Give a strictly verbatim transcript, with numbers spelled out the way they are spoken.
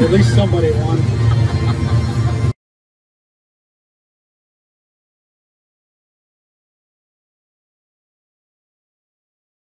At least somebody won.